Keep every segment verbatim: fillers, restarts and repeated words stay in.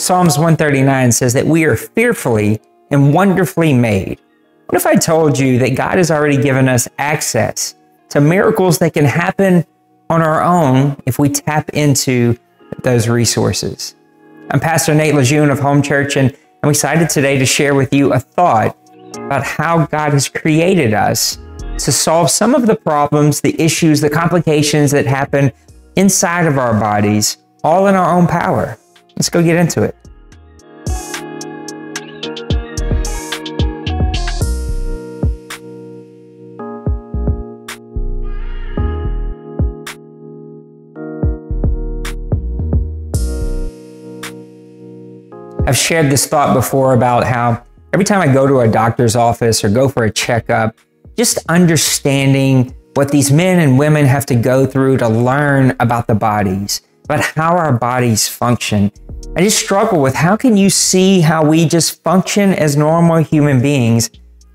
Psalms one thirty-nine says that we are fearfully and wonderfully made. What if I told you that God has already given us access to miracles that can happen on our own if we tap into those resources? I'm Pastor Nate Lejeune of Home Church, and I'm excited today to share with you a thought about how God has created us to solve some of the problems, the issues, the complications that happen inside of our bodies, all in our own power. Let's go get into it. I've shared this thought before about how every time I go to a doctor's office or go for a checkup, just understanding what these men and women have to go through to learn about the bodies, about how our bodies function. I just struggle with how can you see how we just function as normal human beings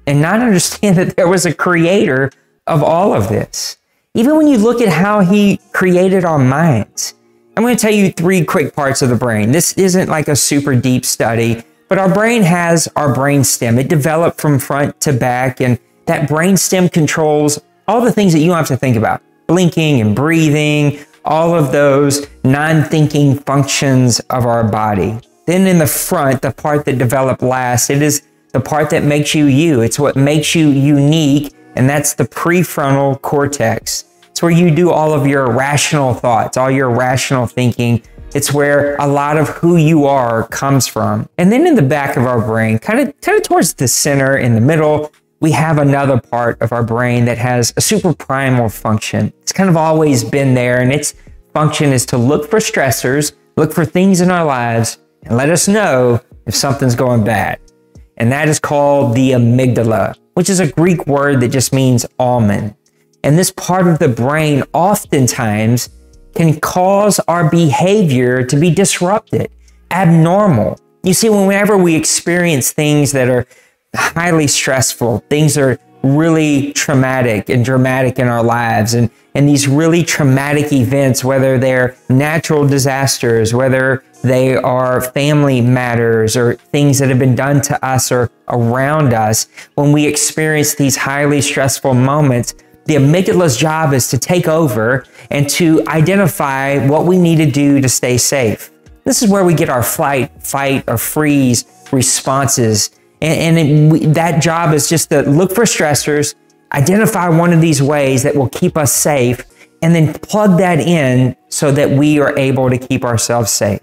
and not understand that there was a creator of all of this. Even when you look at how he created our minds, I'm going to tell you three quick parts of the brain. This isn't like a super deep study, but our brain has our brain stem. It developed from front to back, and that brain stem controls all the things that you have to think about. Blinking and breathing, all of those non-thinking functions of our body. Then in the front, the part that developed last, it is the part that makes you you. It's what makes you unique, and that's the prefrontal cortex. It's where you do all of your rational thoughts, all your rational thinking. It's where a lot of who you are comes from. And then in the back of our brain, kind of, kind of towards the center, in the middle, we have another part of our brain that has a super primal function. It's kind of always been there, and its function is to look for stressors, look for things in our lives, and let us know if something's going bad. And that is called the amygdala, which is a Greek word that just means almond. And this part of the brain oftentimes can cause our behavior to be disrupted, abnormal. You see, whenever we experience things that are highly stressful, things that are really traumatic and dramatic in our lives, and, and these really traumatic events, whether they're natural disasters, whether they are family matters or things that have been done to us or around us, when we experience these highly stressful moments, the amygdala's job is to take over and to identify what we need to do to stay safe. This is where we get our flight, fight, or freeze responses. And, and it, we, that job is just to look for stressors, identify one of these ways that will keep us safe, and then plug that in so that we are able to keep ourselves safe.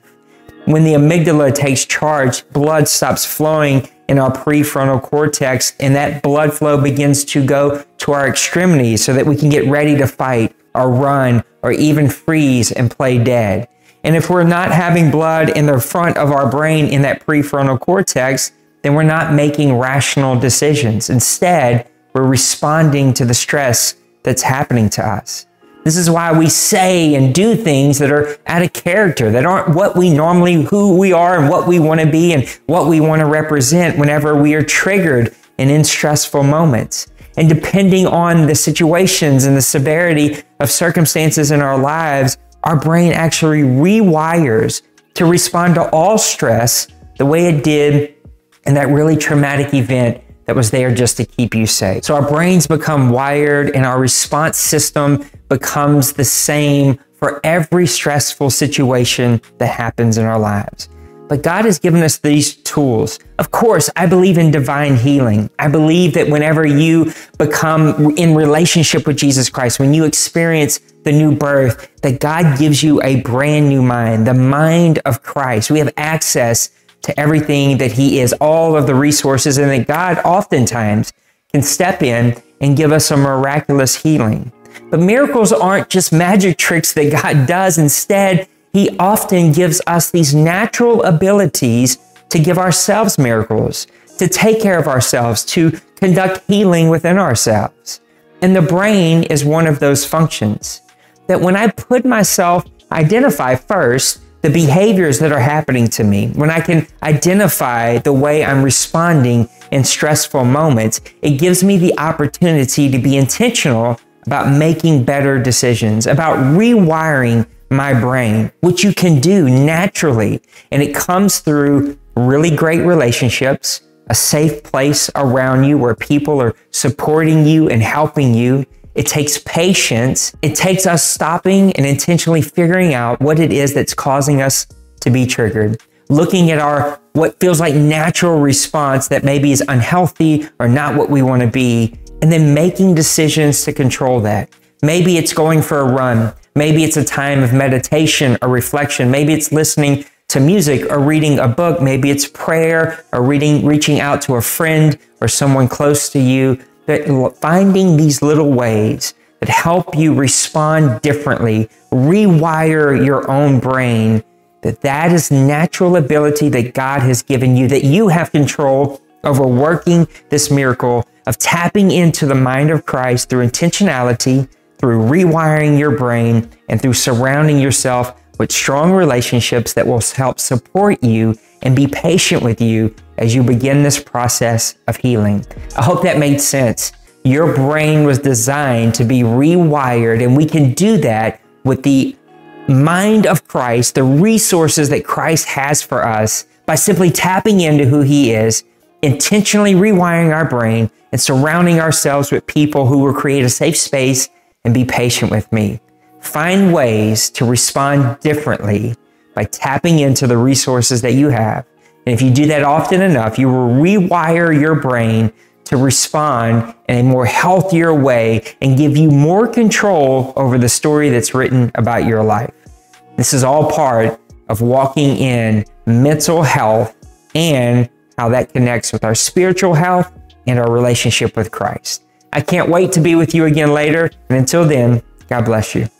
When the amygdala takes charge, blood stops flowing in our prefrontal cortex, and that blood flow begins to go to our extremities so that we can get ready to fight or run or even freeze and play dead. And if we're not having blood in the front of our brain in that prefrontal cortex, then we're not making rational decisions. Instead, we're responding to the stress that's happening to us. This is why we say and do things that are out of character, that aren't what we normally, who we are and what we want to be and what we want to represent whenever we are triggered and in stressful moments. And depending on the situations and the severity of circumstances in our lives, our brain actually rewires to respond to all stress the way it did in that really traumatic event that was there just to keep you safe. So our brains become wired, and our response system becomes the same for every stressful situation that happens in our lives. But God has given us these tools. Of course, I believe in divine healing. I believe that whenever you become in relationship with Jesus Christ, when you experience the new birth, that God gives you a brand new mind, the mind of Christ. We have access to everything that he is, all of the resources, and that God oftentimes can step in and give us a miraculous healing. But miracles aren't just magic tricks that God does. Instead, he often gives us these natural abilities to give ourselves miracles, to take care of ourselves, to conduct healing within ourselves. And the brain is one of those functions that when I put myself, identify first, the behaviors that are happening to me, when I can identify the way I'm responding in stressful moments, it gives me the opportunity to be intentional about making better decisions, about rewiring my brain, which you can do naturally. And it comes through really great relationships, a safe place around you where people are supporting you and helping you. It takes patience. It takes us stopping and intentionally figuring out what it is that's causing us to be triggered. Looking at our, what feels like natural response that maybe is unhealthy or not what we want to be, and then making decisions to control that. Maybe it's going for a run. Maybe it's a time of meditation or reflection. Maybe it's listening to music or reading a book. Maybe it's prayer or reading, reaching out to a friend or someone close to you. That finding these little ways that help you respond differently, rewire your own brain, that that is natural ability that God has given you, that you have control over working this miracle of tapping into the mind of Christ through intentionality, through rewiring your brain, and through surrounding yourself with strong relationships that will help support you and be patient with you as you begin this process of healing. I hope that made sense. Your brain was designed to be rewired, and we can do that with the mind of Christ, the resources that Christ has for us, by simply tapping into who he is, intentionally rewiring our brain, and surrounding ourselves with people who will create a safe space and be patient with me. Find ways to respond differently by tapping into the resources that you have. And if you do that often enough, you will rewire your brain to respond in a more healthier way and give you more control over the story that's written about your life. This is all part of walking in mental health and how that connects with our spiritual health and our relationship with Christ. I can't wait to be with you again later. And until then, God bless you.